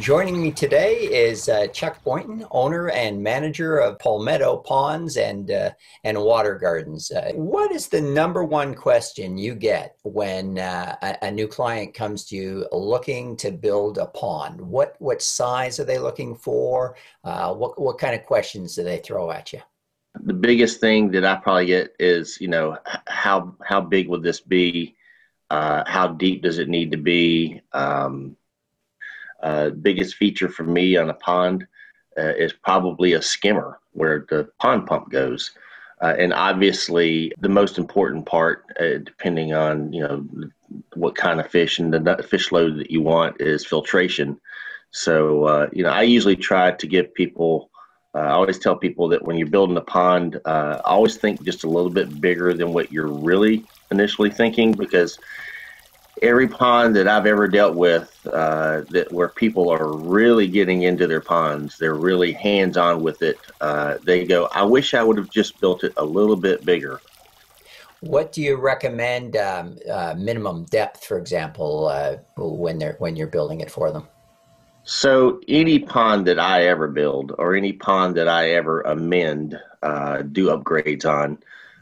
Joining me today is Chuck Boynton, owner and manager of Palmetto Ponds and Water Gardens. What is the number one question you get when a new client comes to you looking to build a pond? What size are they looking for? What kind of questions do they throw at you? The biggest thing that I probably get is, you know, how big will this be? How deep does it need to be? Biggest feature for me on a pond is probably a skimmer where the pond pump goes. And obviously the most important part, depending on, you know, what kind of fish and the fish load that you want, is filtration. So, you know, I usually try to give people, I always tell people that when you're building a pond, always think just a little bit bigger than what you're really initially thinking, because every pond that I've ever dealt with, where people are really getting into their ponds, they're really hands-on with it. They go, "I wish I would have just built it a little bit bigger." What do you recommend minimum depth, for example, when you're building it for them? So any pond that I ever build, or any pond that I ever amend, do upgrades on,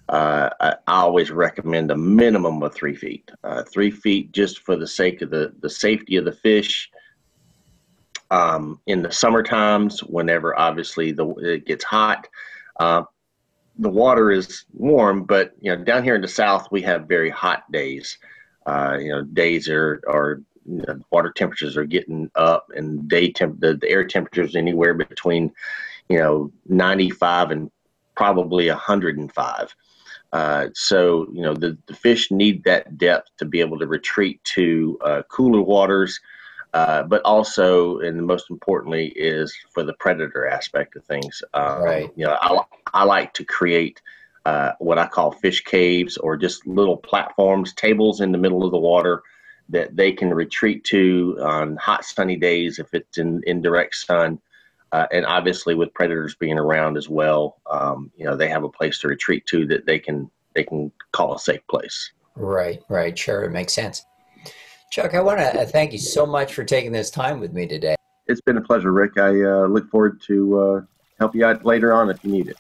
I always recommend a minimum of 3 feet. 3 feet just for the sake of the safety of the fish. In the summer times, whenever obviously it gets hot, the water is warm, but you know, down here in the South we have very hot days. You know, days are you know, water temperatures are getting up, and the air temperatures anywhere between, you know, 95 and probably 105. So, you know, the fish need that depth to be able to retreat to cooler waters, but also, and most importantly, is for the predator aspect of things. Right. You know, I like to create what I call fish caves, or just little platforms, tables in the middle of the water that they can retreat to on hot, sunny days if it's in direct sun. And obviously, with predators being around as well, you know, they have a place to retreat to that they can call a safe place. Right, right, sure, it makes sense. Chuck, I want to thank you so much for taking this time with me today. It's been a pleasure, Rick. I look forward to help you out later on if you need it.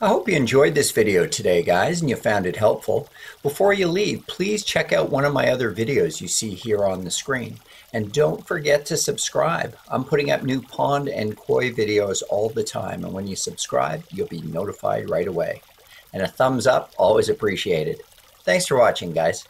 I hope you enjoyed this video today, guys, and you found it helpful. Before you leave, please check out one of my other videos you see here on the screen. And don't forget to subscribe. I'm putting up new pond and koi videos all the time, and when you subscribe, you'll be notified right away. And a thumbs up, always appreciated. Thanks for watching, guys.